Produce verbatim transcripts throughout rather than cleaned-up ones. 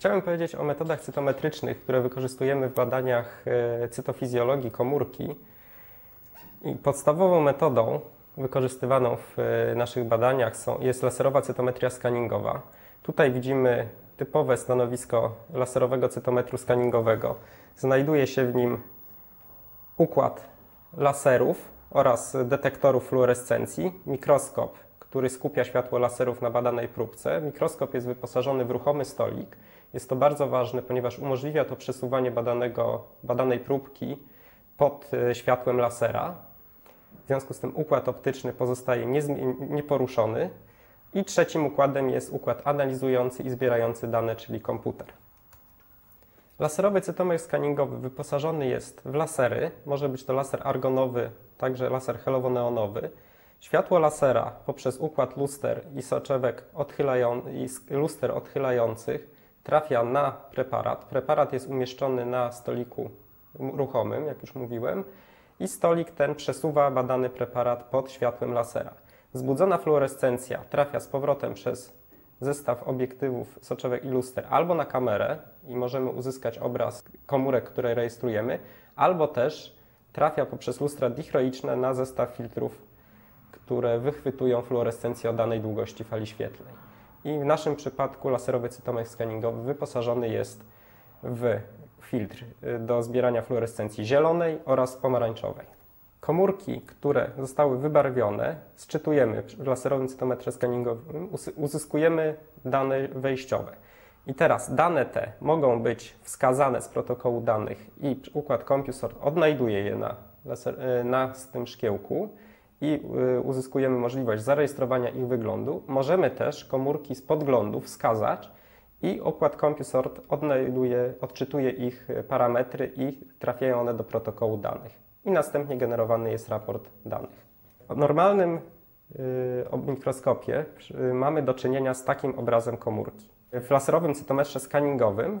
Chciałem powiedzieć o metodach cytometrycznych, które wykorzystujemy w badaniach cytofizjologii komórki. I podstawową metodą wykorzystywaną w naszych badaniach są, jest laserowa cytometria skaningowa. Tutaj widzimy typowe stanowisko laserowego cytometru skaningowego. Znajduje się w nim układ laserów oraz detektorów fluorescencji, mikroskop, który skupia światło laserów na badanej próbce. Mikroskop jest wyposażony w ruchomy stolik. Jest to bardzo ważne, ponieważ umożliwia to przesuwanie badanego, badanej próbki pod światłem lasera. W związku z tym układ optyczny pozostaje nieporuszony. I trzecim układem jest układ analizujący i zbierający dane, czyli komputer. Laserowy cytometr skaningowy wyposażony jest w lasery. Może być to laser argonowy, także laser helowoneonowy. Światło lasera poprzez układ luster i soczewek i luster odchylających trafia na preparat. Preparat jest umieszczony na stoliku ruchomym, jak już mówiłem, i stolik ten przesuwa badany preparat pod światłem lasera. Wzbudzona fluorescencja trafia z powrotem przez zestaw obiektywów soczewek i luster albo na kamerę i możemy uzyskać obraz komórek, które rejestrujemy, albo też trafia poprzez lustra dichroiczne na zestaw filtrów, które wychwytują fluorescencję o danej długości fali świetlnej. I w naszym przypadku laserowy cytometr skaningowy wyposażony jest w filtr do zbierania fluorescencji zielonej oraz pomarańczowej. Komórki, które zostały wybarwione, sczytujemy w laserowym cytometrze skaningowym, uzyskujemy dane wejściowe. I teraz dane te mogą być wskazane z protokołu danych i układ CompuSort odnajduje je na, laser, na tym szkiełku i uzyskujemy możliwość zarejestrowania ich wyglądu. Możemy też komórki z podglądu wskazać i układ CompuSort odnajduje, odczytuje ich parametry i trafiają one do protokołu danych. I następnie generowany jest raport danych. W normalnym yy, mikroskopie yy, mamy do czynienia z takim obrazem komórki. W laserowym cytometrze skaningowym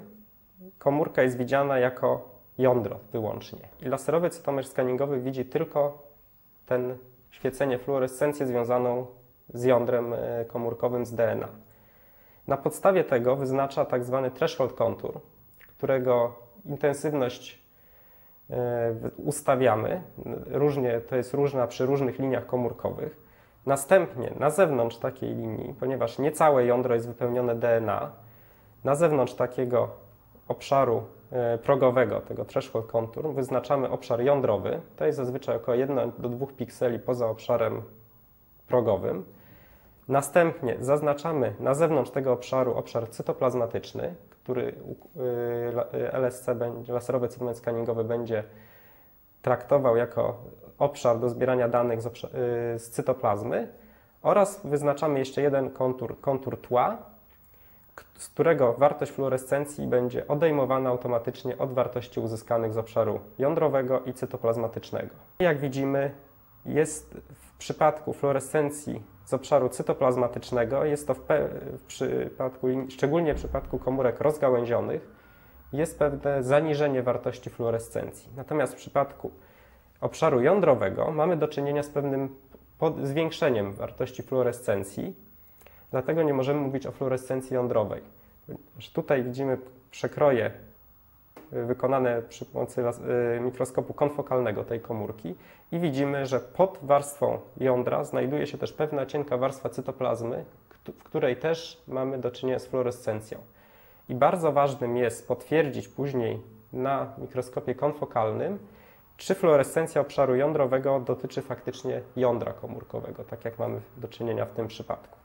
komórka jest widziana jako jądro wyłącznie. I laserowy cytometr skaningowy widzi tylko ten świecenie fluorescencję związaną z jądrem yy, komórkowym, z D N A. Na podstawie tego wyznacza tak zwany threshold kontur, którego intensywność ustawiamy, różnie, to jest różna przy różnych liniach komórkowych. Następnie na zewnątrz takiej linii, ponieważ nie całe jądro jest wypełnione D N A, na zewnątrz takiego obszaru progowego, tego threshold contour, wyznaczamy obszar jądrowy. To jest zazwyczaj około jednego do dwóch pikseli poza obszarem progowym. Następnie zaznaczamy na zewnątrz tego obszaru obszar cytoplazmatyczny, który L S C, laserowy cytometr skaningowy, będzie traktował jako obszar do zbierania danych z, z cytoplazmy, oraz wyznaczamy jeszcze jeden kontur, kontur tła, z którego wartość fluorescencji będzie odejmowana automatycznie od wartości uzyskanych z obszaru jądrowego i cytoplazmatycznego. Jak widzimy, jest w przypadku fluorescencji z obszaru cytoplazmatycznego, jest to w w przypadku, szczególnie w przypadku komórek rozgałęzionych, jest pewne zaniżenie wartości fluorescencji. Natomiast w przypadku obszaru jądrowego mamy do czynienia z pewnym pod zwiększeniem wartości fluorescencji, dlatego nie możemy mówić o fluorescencji jądrowej. Tutaj widzimy przekroje wykonane przy pomocy mikroskopu konfokalnego tej komórki i widzimy, że pod warstwą jądra znajduje się też pewna cienka warstwa cytoplazmy, w której też mamy do czynienia z fluorescencją. I bardzo ważnym jest potwierdzić później na mikroskopie konfokalnym, czy fluorescencja obszaru jądrowego dotyczy faktycznie jądra komórkowego, tak jak mamy do czynienia w tym przypadku.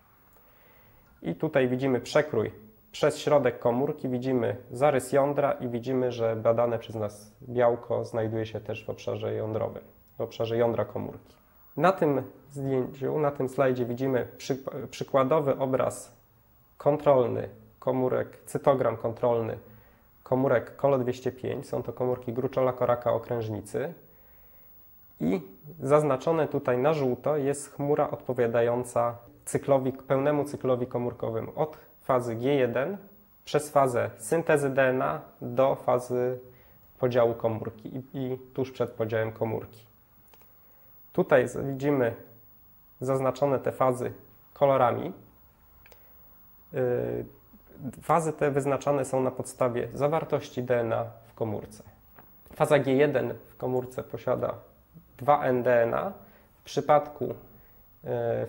I tutaj widzimy przekrój przez środek komórki, widzimy zarys jądra i widzimy, że badane przez nas białko znajduje się też w obszarze jądrowym, w obszarze jądra komórki. Na tym zdjęciu, na tym slajdzie widzimy przy, przykładowy obraz kontrolny komórek, cytogram kontrolny komórek Colo dwieście pięć. Są to komórki gruczola koraka okrężnicy i zaznaczone tutaj na żółto jest chmura odpowiadająca cyklowi, pełnemu cyklowi komórkowemu od fazy G jeden przez fazę syntezy D N A do fazy podziału komórki i, i tuż przed podziałem komórki. Tutaj widzimy zaznaczone te fazy kolorami. Yy, Fazy te wyznaczane są na podstawie zawartości D N A w komórce. Faza G jeden w komórce posiada dwa N D N A. W przypadku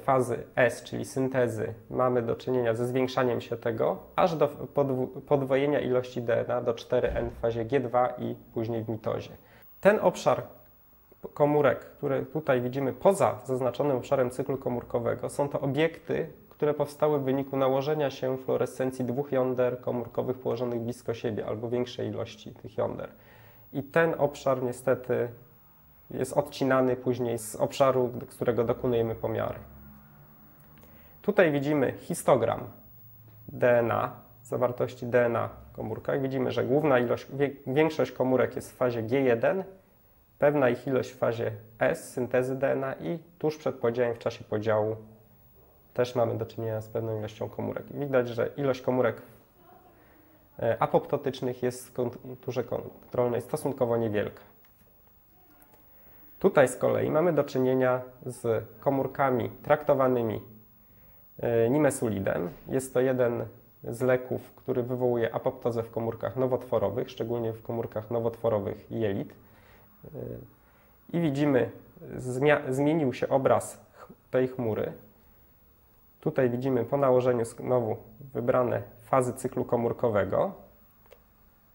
fazy S, czyli syntezy, mamy do czynienia ze zwiększaniem się tego, aż do podwojenia ilości D N A do cztery N w fazie G dwa i później w mitozie. Ten obszar komórek, które tutaj widzimy poza zaznaczonym obszarem cyklu komórkowego, są to obiekty, które powstały w wyniku nałożenia się fluorescencji dwóch jąder komórkowych położonych blisko siebie albo większej ilości tych jąder. I ten obszar niestety jest odcinany później z obszaru, z którego dokonujemy pomiary. Tutaj widzimy histogram D N A, zawartości D N A w komórkach. Widzimy, że główna ilość, większość komórek jest w fazie G jeden, pewna ich ilość w fazie S, syntezy D N A, i tuż przed podziałem, w czasie podziału, też mamy do czynienia z pewną ilością komórek. Widać, że ilość komórek apoptotycznych jest w konturze kontrolnej stosunkowo niewielka. Tutaj z kolei mamy do czynienia z komórkami traktowanymi nimesulidem. Jest to jeden z leków, który wywołuje apoptozę w komórkach nowotworowych, szczególnie w komórkach nowotworowych jelit. I widzimy, zmienił się obraz tej chmury. Tutaj widzimy po nałożeniu znowu wybrane fazy cyklu komórkowego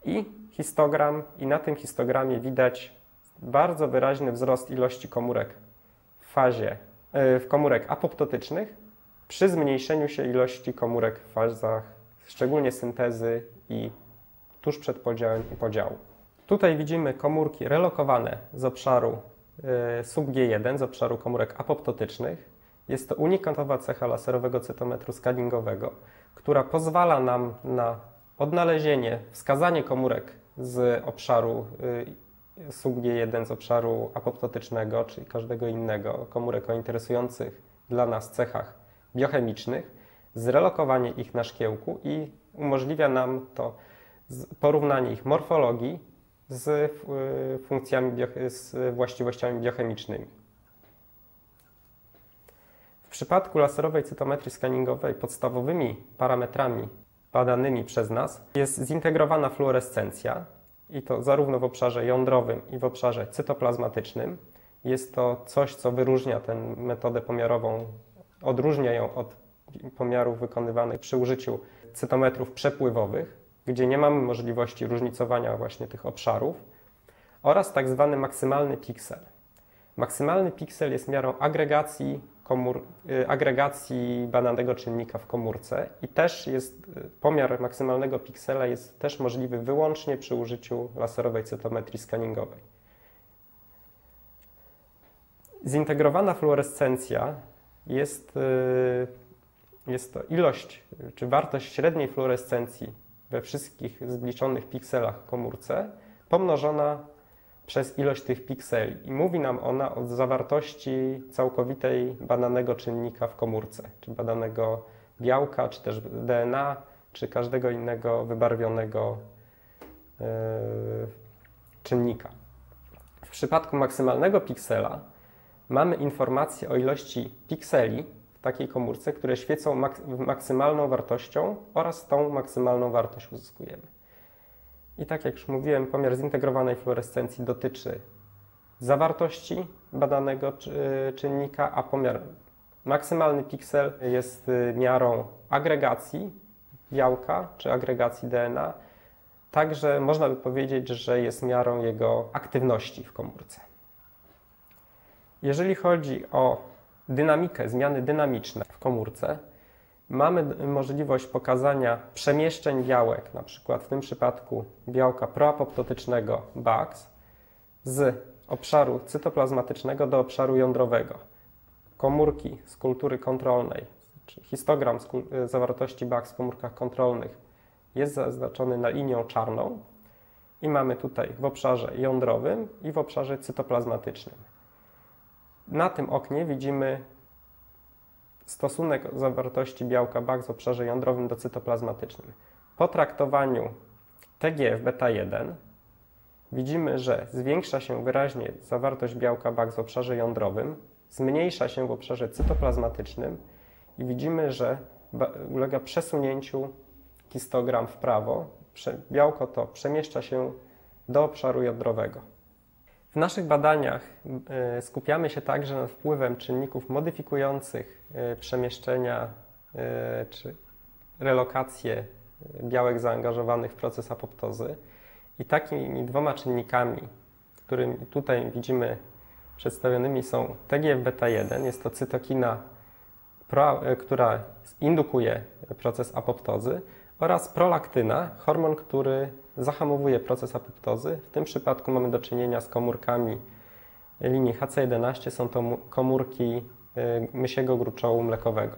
i histogram, i na tym histogramie widać bardzo wyraźny wzrost ilości komórek w fazie, w komórek apoptotycznych przy zmniejszeniu się ilości komórek w fazach, szczególnie syntezy i tuż przed podziałem i podziału. Tutaj widzimy komórki relokowane z obszaru sub G jeden, z obszaru komórek apoptotycznych. Jest to unikatowa cecha laserowego cytometru skaningowego, która pozwala nam na odnalezienie, wskazanie komórek z obszaru sub G jeden, z obszaru apoptotycznego, czy każdego innego, komórek o interesujących dla nas cechach biochemicznych, zrelokowanie ich na szkiełku i umożliwia nam to porównanie ich morfologii z funkcjami, z właściwościami biochemicznymi. W przypadku laserowej cytometrii skaningowej podstawowymi parametrami badanymi przez nas jest zintegrowana fluorescencja, i to zarówno w obszarze jądrowym, i w obszarze cytoplazmatycznym. Jest to coś, co wyróżnia tę metodę pomiarową, odróżnia ją od pomiarów wykonywanych przy użyciu cytometrów przepływowych, gdzie nie mamy możliwości różnicowania właśnie tych obszarów, oraz tak zwany maksymalny piksel. Maksymalny piksel jest miarą agregacji Komór, agregacji badanego czynnika w komórce, i też jest pomiar maksymalnego piksela jest też możliwy wyłącznie przy użyciu laserowej cytometrii skaningowej. Zintegrowana fluorescencja jest, jest to ilość czy wartość średniej fluorescencji we wszystkich zliczonych pikselach w komórce pomnożona przez ilość tych pikseli, i mówi nam ona o zawartości całkowitej badanego czynnika w komórce, czy badanego białka, czy też D N A, czy każdego innego wybarwionego yy, czynnika. W przypadku maksymalnego piksela mamy informację o ilości pikseli w takiej komórce, które świecą mak maksymalną wartością, oraz tą maksymalną wartość uzyskujemy. I tak jak już mówiłem, pomiar zintegrowanej fluorescencji dotyczy zawartości badanego czynnika, a pomiar maksymalny piksel jest miarą agregacji białka czy agregacji D N A. Także można by powiedzieć, że jest miarą jego aktywności w komórce. Jeżeli chodzi o dynamikę, zmiany dynamiczne w komórce, mamy możliwość pokazania przemieszczeń białek, na przykład w tym przypadku białka proapoptotycznego B A X, z obszaru cytoplazmatycznego do obszaru jądrowego. Komórki z kultury kontrolnej, czy histogram zawartości B A X w komórkach kontrolnych jest zaznaczony na linią czarną, i mamy tutaj w obszarze jądrowym i w obszarze cytoplazmatycznym. Na tym oknie widzimy stosunek zawartości białka B A X w obszarze jądrowym do cytoplazmatycznym. Po traktowaniu T G F beta jeden widzimy, że zwiększa się wyraźnie zawartość białka B A X w obszarze jądrowym, zmniejsza się w obszarze cytoplazmatycznym, i widzimy, że ulega przesunięciu histogram w prawo, białko to przemieszcza się do obszaru jądrowego. W naszych badaniach skupiamy się także nad wpływem czynników modyfikujących przemieszczenia czy relokację białek zaangażowanych w proces apoptozy. I takimi dwoma czynnikami, którymi tutaj widzimy przedstawionymi, są T G F beta jeden, jest to cytokina, która indukuje proces apoptozy, oraz prolaktyna, hormon, który zahamowuje proces apoptozy. W tym przypadku mamy do czynienia z komórkami linii H C jedenaście, są to komórki mysiego gruczołu mlekowego.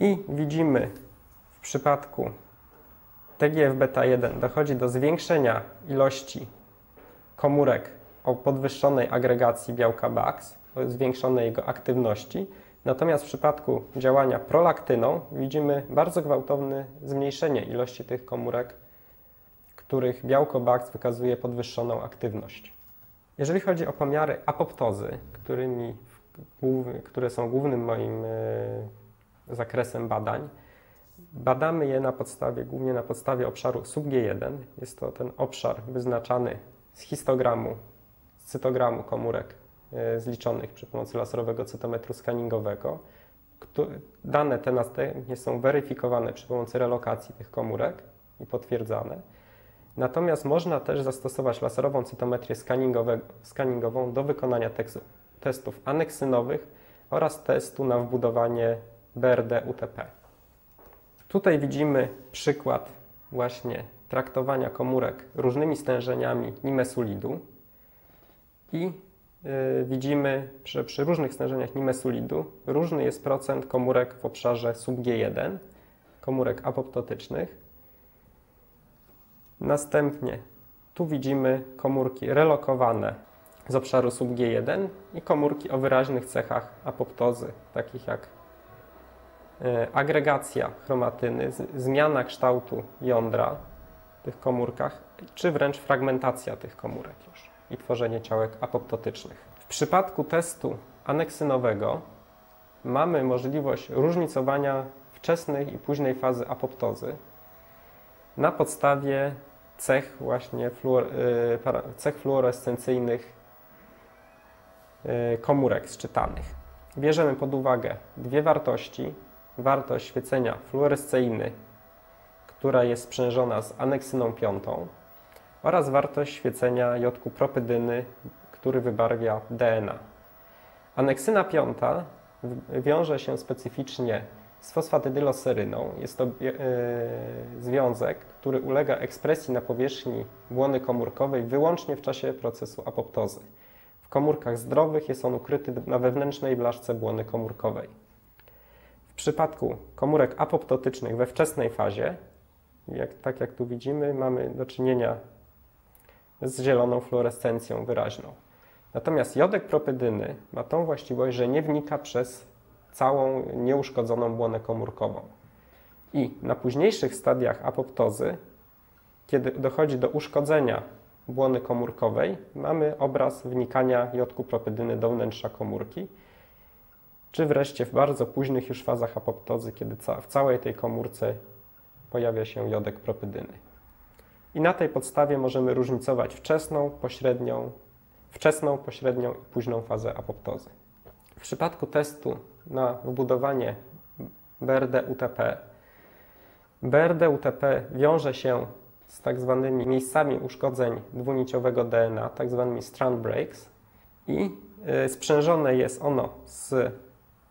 I widzimy w przypadku T G F beta jeden dochodzi do zwiększenia ilości komórek o podwyższonej agregacji białka B A X, o zwiększonej jego aktywności. Natomiast w przypadku działania prolaktyną widzimy bardzo gwałtowne zmniejszenie ilości tych komórek, których białko B A X wykazuje podwyższoną aktywność. Jeżeli chodzi o pomiary apoptozy, którymi, które są głównym moim zakresem badań, badamy je na podstawie, głównie na podstawie obszaru sub G jeden. Jest to ten obszar wyznaczany z histogramu, z cytogramu komórek zliczonych przy pomocy laserowego cytometru skaningowego. Dane te następnie są weryfikowane przy pomocy relokacji tych komórek i potwierdzane. Natomiast można też zastosować laserową cytometrię skaningową do wykonania tekstu, testów aneksynowych oraz testu na wbudowanie B R D U T P. Tutaj widzimy przykład właśnie traktowania komórek różnymi stężeniami nimesulidu i yy, widzimy, że przy różnych stężeniach nimesulidu różny jest procent komórek w obszarze sub G jeden, komórek apoptotycznych. Następnie tu widzimy komórki relokowane z obszaru sub G jeden i komórki o wyraźnych cechach apoptozy, takich jak agregacja chromatyny, zmiana kształtu jądra w tych komórkach, czy wręcz fragmentacja tych komórek już i tworzenie ciałek apoptotycznych. W przypadku testu aneksynowego mamy możliwość różnicowania wczesnej i późnej fazy apoptozy na podstawie cech właśnie fluor, cech fluorescencyjnych komórek zczytanych. Bierzemy pod uwagę dwie wartości: wartość świecenia fluorescyjny, która jest sprzężona z aneksyną piątą, oraz wartość świecenia jodku propydyny, który wybarwia D N A. Aneksyna piąta wiąże się specyficznie z fosfatydyloseryną. Jest to yy, związek, który ulega ekspresji na powierzchni błony komórkowej wyłącznie w czasie procesu apoptozy. W komórkach zdrowych jest on ukryty na wewnętrznej blaszce błony komórkowej. W przypadku komórek apoptotycznych we wczesnej fazie, jak, tak jak tu widzimy, mamy do czynienia z zieloną fluorescencją wyraźną. Natomiast jodek propydyny ma tą właściwość, że nie wnika przez całą nieuszkodzoną błonę komórkową. I na późniejszych stadiach apoptozy, kiedy dochodzi do uszkodzenia błony komórkowej, mamy obraz wnikania jodku propydyny do wnętrza komórki, czy wreszcie w bardzo późnych już fazach apoptozy, kiedy w całej tej komórce pojawia się jodek propydyny. I na tej podstawie możemy różnicować wczesną, pośrednią, wczesną, pośrednią i późną fazę apoptozy. W przypadku testu na wbudowanie B R D U T P, B R D U T P wiąże się z tak zwanymi miejscami uszkodzeń dwuniciowego D N A, tak zwanymi strand breaks, i sprzężone jest ono z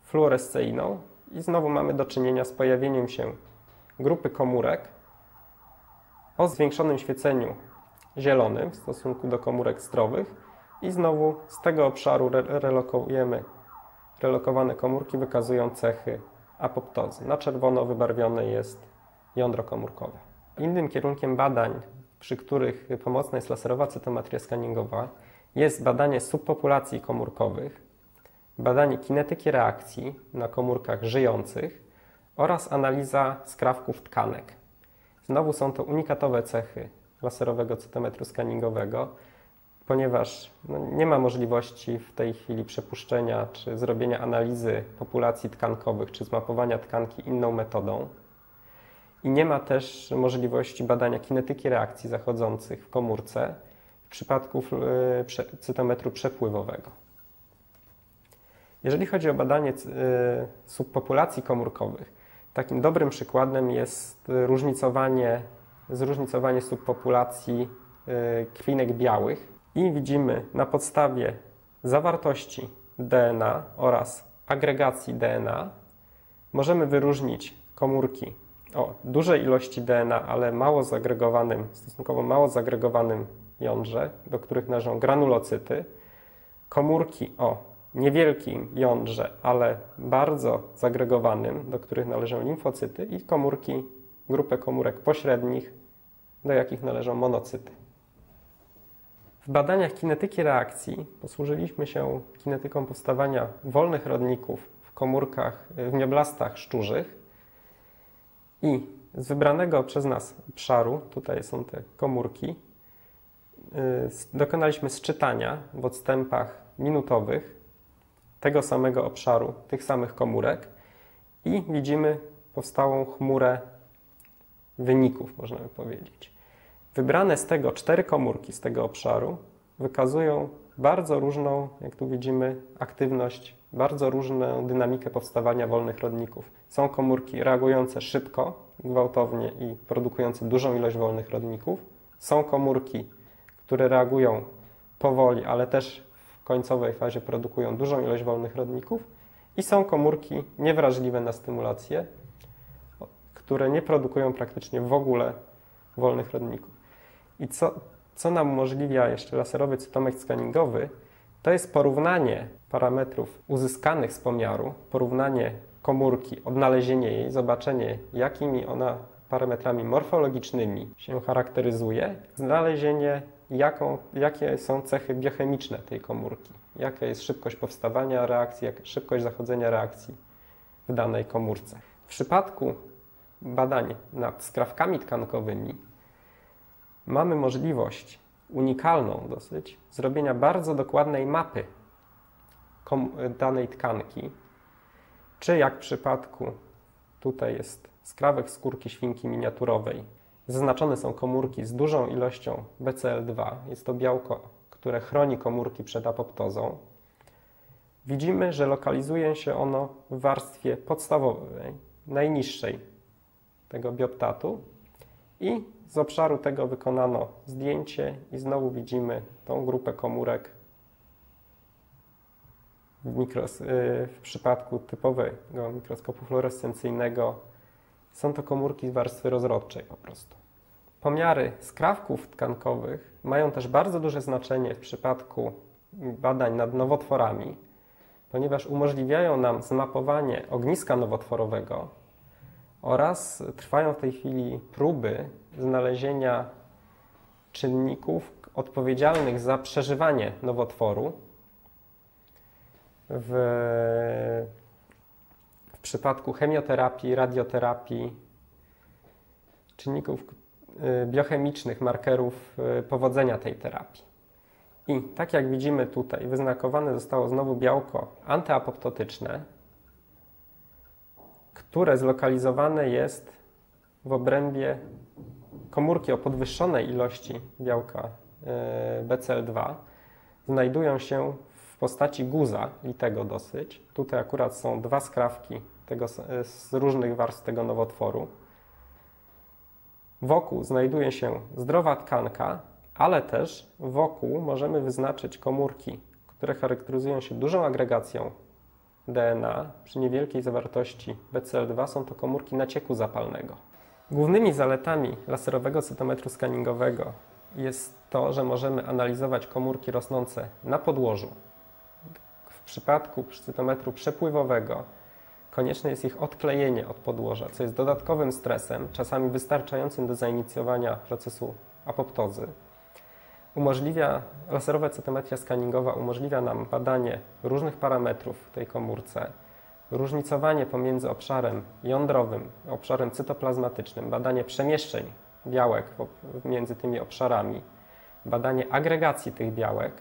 fluorescyjną i znowu mamy do czynienia z pojawieniem się grupy komórek o zwiększonym świeceniu zielonym w stosunku do komórek zdrowych i znowu z tego obszaru relokujemy relokowane komórki, wykazują cechy apoptozy. Na czerwono wybarwione jest jądro komórkowe. Innym kierunkiem badań, przy których pomocna jest laserowa cytometria skaningowa, jest badanie subpopulacji komórkowych, badanie kinetyki reakcji na komórkach żyjących oraz analiza skrawków tkanek. Znowu są to unikatowe cechy laserowego cytometru skaningowego, ponieważ no, nie ma możliwości w tej chwili przepuszczenia czy zrobienia analizy populacji tkankowych czy zmapowania tkanki inną metodą. i nie ma też możliwości badania kinetyki reakcji zachodzących w komórce w przypadku cytometru przepływowego. Jeżeli chodzi o badanie subpopulacji komórkowych, takim dobrym przykładem jest różnicowanie, zróżnicowanie subpopulacji krwinek białych i widzimy na podstawie zawartości D N A oraz agregacji D N A możemy wyróżnić komórki o dużej ilości D N A, ale mało zagregowanym, stosunkowo mało zagregowanym jądrze, do których należą granulocyty, komórki o niewielkim jądrze, ale bardzo zagregowanym, do których należą limfocyty i komórki, grupę komórek pośrednich, do jakich należą monocyty. W badaniach kinetyki reakcji posłużyliśmy się kinetyką powstawania wolnych rodników w komórkach, w mioblastach szczurzych i z wybranego przez nas obszaru, tutaj są te komórki, dokonaliśmy sczytania w odstępach minutowych tego samego obszaru, tych samych komórek i widzimy powstałą chmurę wyników, można by powiedzieć. Wybrane z tego cztery komórki z tego obszaru wykazują bardzo różną, jak tu widzimy, aktywność, bardzo różną dynamikę powstawania wolnych rodników. Są komórki reagujące szybko, gwałtownie i produkujące dużą ilość wolnych rodników. Są komórki, które reagują powoli, ale też w końcowej fazie produkują dużą ilość wolnych rodników. I są komórki niewrażliwe na stymulację, które nie produkują praktycznie w ogóle wolnych rodników. I co, co nam umożliwia jeszcze laserowy cytometr skaningowy, to jest porównanie parametrów uzyskanych z pomiaru, porównanie komórki, odnalezienie jej, zobaczenie, jakimi ona parametrami morfologicznymi się charakteryzuje, znalezienie, jaką, jakie są cechy biochemiczne tej komórki, jaka jest szybkość powstawania reakcji, jaka jest szybkość zachodzenia reakcji w danej komórce. W przypadku badań nad skrawkami tkankowymi mamy możliwość unikalną dosyć zrobienia bardzo dokładnej mapy danej tkanki, czy jak w przypadku, tutaj jest skrawek skórki świnki miniaturowej, zaznaczone są komórki z dużą ilością B C L dwa, jest to białko, które chroni komórki przed apoptozą. Widzimy, że lokalizuje się ono w warstwie podstawowej, najniższej tego bioptatu i z obszaru tego wykonano zdjęcie i znowu widzimy tą grupę komórek w, mikros... w przypadku typowego mikroskopu fluorescencyjnego. Są to komórki z warstwy rozrodczej po prostu. Pomiary skrawków tkankowych mają też bardzo duże znaczenie w przypadku badań nad nowotworami, ponieważ umożliwiają nam zmapowanie ogniska nowotworowego oraz trwają w tej chwili próby znalezienia czynników odpowiedzialnych za przeżywanie nowotworu. W, w przypadku chemioterapii, radioterapii, czynników biochemicznych, markerów powodzenia tej terapii. I tak jak widzimy tutaj, wyznakowane zostało znowu białko antyapoptotyczne, które zlokalizowane jest w obrębie komórki o podwyższonej ilości białka B C L dwa. Znajdują się w postaci guza, litego dosyć. Tutaj akurat są dwa skrawki tego, z różnych warstw tego nowotworu. Wokół znajduje się zdrowa tkanka, ale też wokół możemy wyznaczyć komórki, które charakteryzują się dużą agregacją D N A przy niewielkiej zawartości B C L dwa są to komórki nacieku zapalnego. Głównymi zaletami laserowego cytometru skaningowego jest to, że możemy analizować komórki rosnące na podłożu. W przypadku cytometru przepływowego konieczne jest ich odklejenie od podłoża, co jest dodatkowym stresem, czasami wystarczającym do zainicjowania procesu apoptozy. Umożliwia, laserowa cytometria skaningowa umożliwia nam badanie różnych parametrów w tej komórce, różnicowanie pomiędzy obszarem jądrowym, obszarem cytoplazmatycznym, badanie przemieszczeń białek między tymi obszarami, badanie agregacji tych białek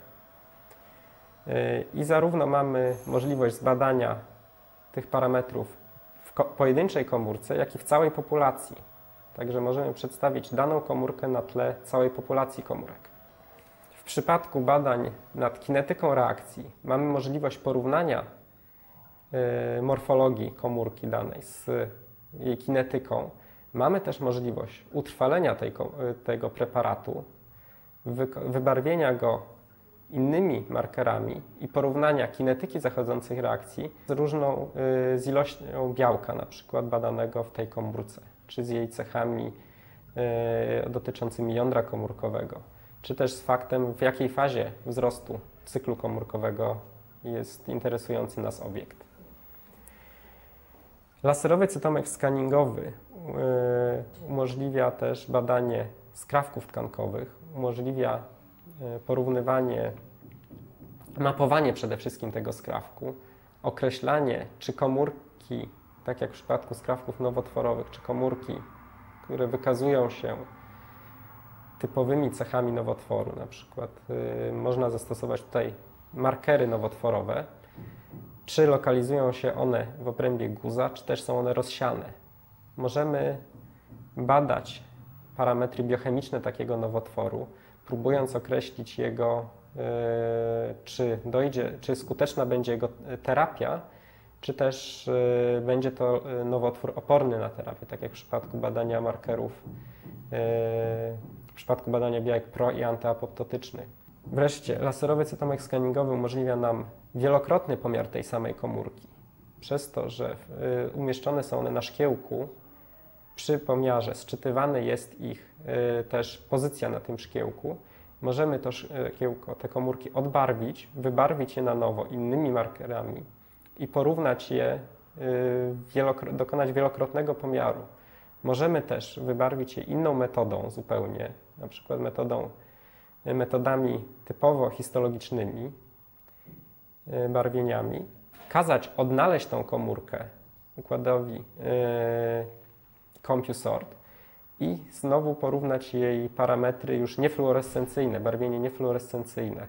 i zarówno mamy możliwość zbadania tych parametrów w pojedynczej komórce, jak i w całej populacji. Także możemy przedstawić daną komórkę na tle całej populacji komórek. W przypadku badań nad kinetyką reakcji mamy możliwość porównania yy, morfologii komórki danej z jej kinetyką. Mamy też możliwość utrwalenia tej, tego preparatu, wy, wybarwienia go innymi markerami i porównania kinetyki zachodzących reakcji z różną yy, z ilością białka, na przykład badanego w tej komórce, czy z jej cechami yy, dotyczącymi jądra komórkowego, czy też z faktem, w jakiej fazie wzrostu cyklu komórkowego jest interesujący nas obiekt. Laserowy cytometr skaningowy umożliwia też badanie skrawków tkankowych, umożliwia porównywanie, mapowanie przede wszystkim tego skrawku, określanie, czy komórki, tak jak w przypadku skrawków nowotworowych, czy komórki, które wykazują się typowymi cechami nowotworu, na przykład y, można zastosować tutaj markery nowotworowe, czy lokalizują się one w obrębie guza, czy też są one rozsiane. Możemy badać parametry biochemiczne takiego nowotworu, próbując określić jego, y, czy dojdzie, czy skuteczna będzie jego terapia, czy też y, będzie to nowotwór oporny na terapię, tak jak w przypadku badania markerów y, w przypadku badania białek pro- i antyapoptotycznych. Wreszcie laserowy cytometr skaningowy umożliwia nam wielokrotny pomiar tej samej komórki, przez to, że umieszczone są one na szkiełku. Przy pomiarze sczytywany jest ich też pozycja na tym szkiełku. Możemy to szkiełko, te komórki odbarwić, wybarwić je na nowo innymi markerami i porównać je, wielokrotnie, dokonać wielokrotnego pomiaru. Możemy też wybarwić je inną metodą zupełnie, na przykład metodą, metodami typowo histologicznymi, barwieniami. Kazać odnaleźć tą komórkę układowi yy, CompuSort i znowu porównać jej parametry już niefluorescencyjne, barwienie niefluorescencyjne.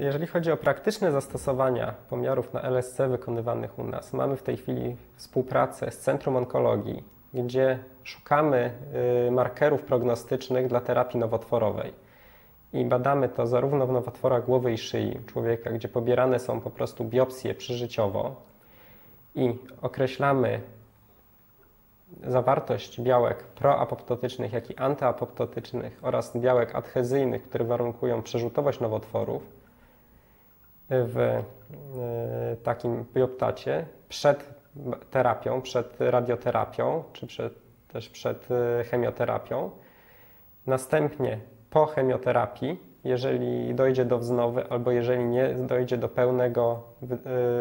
Jeżeli chodzi o praktyczne zastosowania pomiarów na L S C wykonywanych u nas, mamy w tej chwili współpracę z Centrum Onkologii, gdzie szukamy markerów prognostycznych dla terapii nowotworowej i badamy to zarówno w nowotworach głowy i szyi człowieka, gdzie pobierane są po prostu biopsje przyżyciowo i określamy zawartość białek proapoptotycznych, jak i antyapoptotycznych oraz białek adhezyjnych, które warunkują przerzutowość nowotworów w takim bioptacie przed terapią, przed radioterapią, czy przed, też przed chemioterapią. Następnie po chemioterapii, jeżeli dojdzie do wznowy albo jeżeli nie dojdzie do pełnego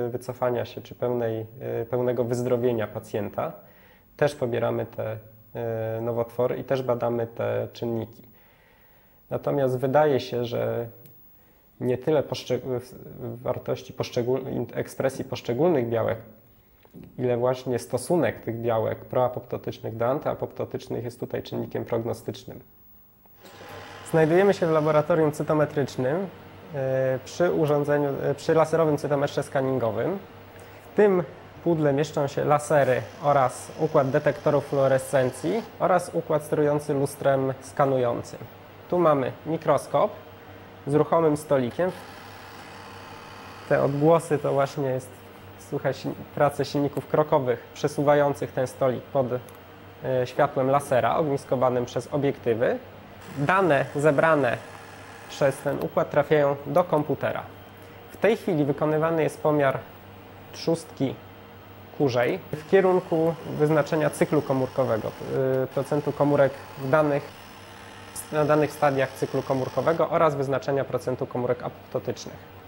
wycofania się, czy pełnej, pełnego wyzdrowienia pacjenta, też pobieramy te nowotwory i też badamy te czynniki. Natomiast wydaje się, że nie tyle wartości ekspresji poszczególnych białek, ile właśnie stosunek tych białek proapoptotycznych do antyapoptotycznych jest tutaj czynnikiem prognostycznym. Znajdujemy się w laboratorium cytometrycznym przy urządzeniu, przy laserowym cytometrze skaningowym. W tym pudle mieszczą się lasery oraz układ detektorów fluorescencji oraz układ sterujący lustrem skanującym. Tu mamy mikroskop z ruchomym stolikiem. Te odgłosy to właśnie jest słychać pracę silników krokowych przesuwających ten stolik pod światłem lasera ogniskowanym przez obiektywy. Dane zebrane przez ten układ trafiają do komputera. W tej chwili wykonywany jest pomiar trzustki kurzej w kierunku wyznaczenia cyklu komórkowego, procentu komórek w danych, na danych stadiach cyklu komórkowego oraz wyznaczenia procentu komórek apoptotycznych.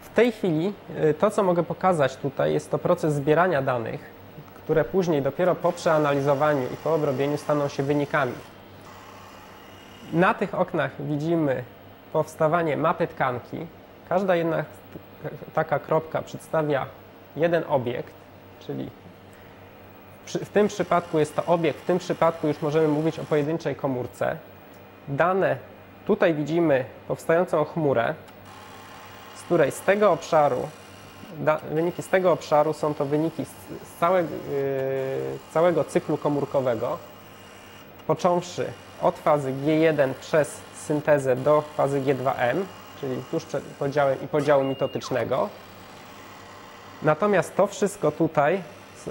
W tej chwili to, co mogę pokazać tutaj, jest to proces zbierania danych, które później dopiero po przeanalizowaniu i po obrobieniu staną się wynikami. Na tych oknach widzimy powstawanie mapy tkanki. Każda jedna taka kropka przedstawia jeden obiekt, czyli w tym przypadku jest to obiekt, w tym przypadku już możemy mówić o pojedynczej komórce. Dane, tutaj widzimy powstającą chmurę, z której z tego obszaru, da, wyniki z tego obszaru są to wyniki z, z całe, yy, całego cyklu komórkowego. począwszy od fazy G jeden przez syntezę do fazy G dwa M, czyli tuż przed podziałem i podziału mitotycznego. Natomiast to wszystko tutaj,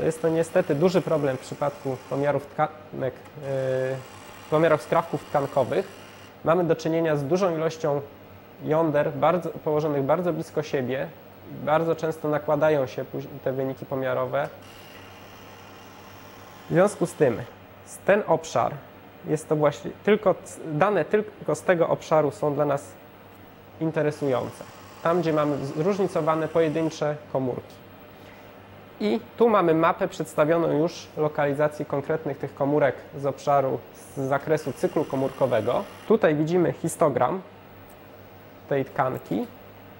jest to niestety duży problem w przypadku pomiarów tkanek, pomiarów skrawków tkankowych. Mamy do czynienia z dużą ilością jąder bardzo, położonych bardzo blisko siebie. Bardzo często nakładają się te wyniki pomiarowe. W związku z tym, ten obszar jest to właśnie, tylko, dane tylko z tego obszaru są dla nas interesujące. Tam, gdzie mamy zróżnicowane pojedyncze komórki. I tu mamy mapę przedstawioną już lokalizacji konkretnych tych komórek z obszaru, z zakresu cyklu komórkowego. Tutaj widzimy histogram tej tkanki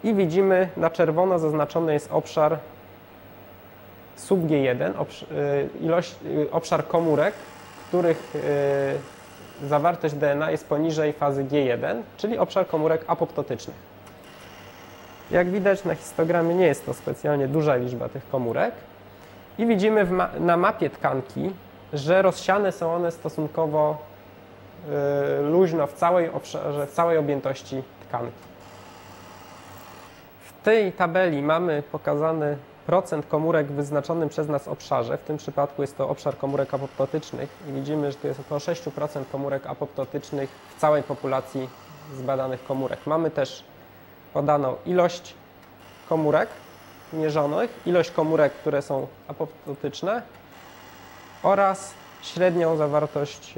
i widzimy, na czerwono zaznaczony jest obszar sub G jeden, ilość, obszar komórek, których zawartość D N A jest poniżej fazy G jeden, czyli obszar komórek apoptotycznych. Jak widać, na histogramie nie jest to specjalnie duża liczba tych komórek i widzimy w ma na mapie tkanki, że rozsiane są one stosunkowo yy, luźno w całej, obszarze, w całej objętości tkanki. W tej tabeli mamy pokazany procent komórek w wyznaczonym przez nas obszarze, w tym przypadku jest to obszar komórek apoptotycznych i widzimy, że to jest około sześć procent komórek apoptotycznych w całej populacji zbadanych komórek. Mamy też podano ilość komórek mierzonych, ilość komórek, które są apoptotyczne oraz średnią zawartość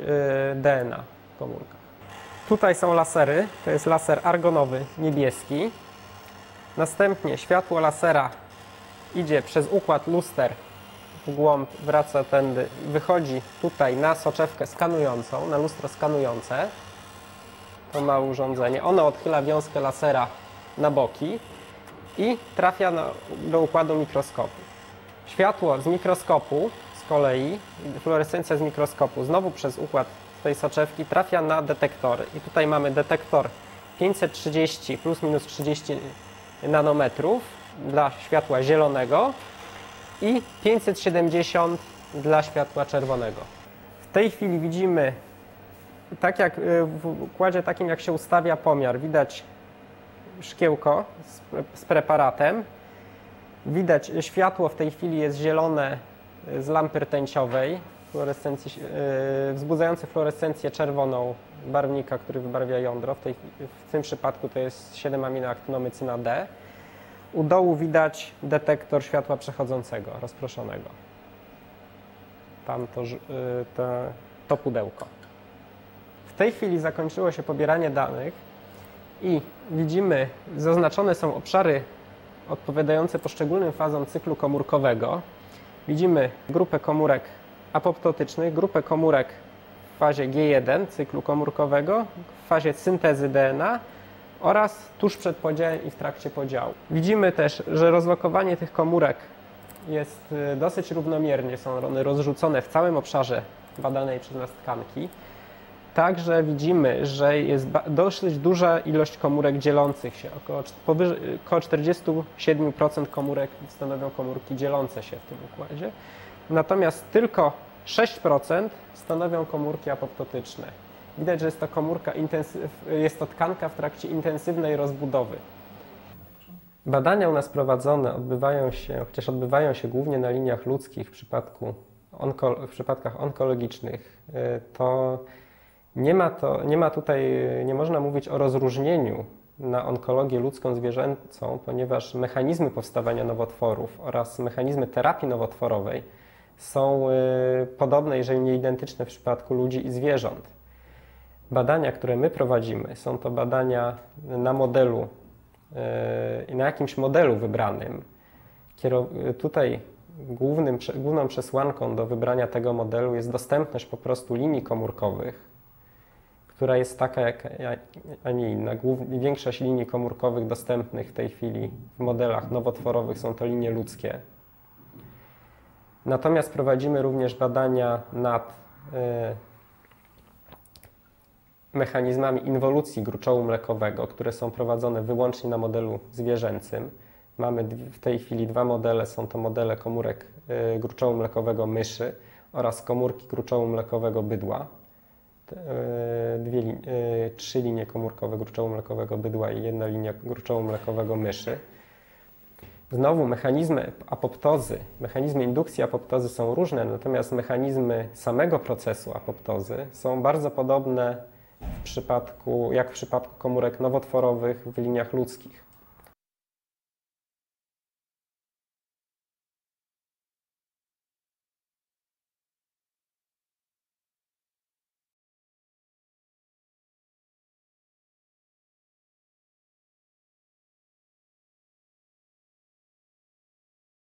D N A w komórkach. Tutaj są lasery, to jest laser argonowy niebieski. Następnie światło lasera idzie przez układ luster w głąb, wraca tędy, wychodzi tutaj na soczewkę skanującą, na lustro skanujące. To małe urządzenie. Ono odchyla wiązkę lasera na boki i trafia na, do układu mikroskopu. Światło z mikroskopu z kolei, fluorescencja z mikroskopu znowu przez układ tej soczewki trafia na detektory. I tutaj mamy detektor pięćset trzydzieści plus minus trzydzieści nanometrów dla światła zielonego i pięćset siedemdziesiąt dla światła czerwonego. W tej chwili widzimy, tak jak w układzie takim jak się ustawia pomiar, widać szkiełko z preparatem. Widać, światło w tej chwili jest zielone z lampy rtęciowej, fluorescencji, wzbudzające fluorescencję czerwoną barwnika, który wybarwia jądro. W, tej, w tym przypadku to jest siedem aminoaktynomycyna D. U dołu widać detektor światła przechodzącego, rozproszonego. Tam to, to, to pudełko. W tej chwili zakończyło się pobieranie danych. I widzimy, zaznaczone są obszary odpowiadające poszczególnym fazom cyklu komórkowego. Widzimy grupę komórek apoptotycznych, grupę komórek w fazie G jeden cyklu komórkowego, w fazie syntezy D N A oraz tuż przed podziałem i w trakcie podziału. Widzimy też, że rozlokowanie tych komórek jest dosyć równomiernie, są one rozrzucone w całym obszarze badanej przez nas tkanki. Także widzimy, że jest dosyć duża ilość komórek dzielących się. Około, powyżej, około czterdzieści siedem procent komórek stanowią komórki dzielące się w tym układzie. Natomiast tylko sześć procent stanowią komórki apoptotyczne. Widać, że jest to, komórka jest to tkanka w trakcie intensywnej rozbudowy. Badania u nas prowadzone odbywają się, chociaż odbywają się głównie na liniach ludzkich w, przypadku onko, w przypadkach onkologicznych, to Nie ma, to, nie ma tutaj, nie można mówić o rozróżnieniu na onkologię ludzką zwierzęcą, ponieważ mechanizmy powstawania nowotworów oraz mechanizmy terapii nowotworowej są podobne, jeżeli nie identyczne w przypadku ludzi i zwierząt. Badania, które my prowadzimy, są to badania na modelu, na jakimś modelu wybranym. Tutaj głównym, główną przesłanką do wybrania tego modelu jest dostępność po prostu linii komórkowych, która jest taka, jak, a nie inna. Głównie, większość linii komórkowych dostępnych w tej chwili w modelach nowotworowych są to linie ludzkie. Natomiast prowadzimy również badania nad y, mechanizmami inwolucji gruczołu mlekowego, które są prowadzone wyłącznie na modelu zwierzęcym. Mamy w tej chwili dwa modele, są to modele komórek y, gruczołu mlekowego myszy oraz komórki gruczołu mlekowego bydła. dwie, trzy linie komórkowe gruczołomlekowego bydła i jedna linia gruczołomlekowego myszy. Znowu mechanizmy apoptozy, mechanizmy indukcji apoptozy są różne, natomiast mechanizmy samego procesu apoptozy są bardzo podobne w przypadku, jak w przypadku komórek nowotworowych w liniach ludzkich.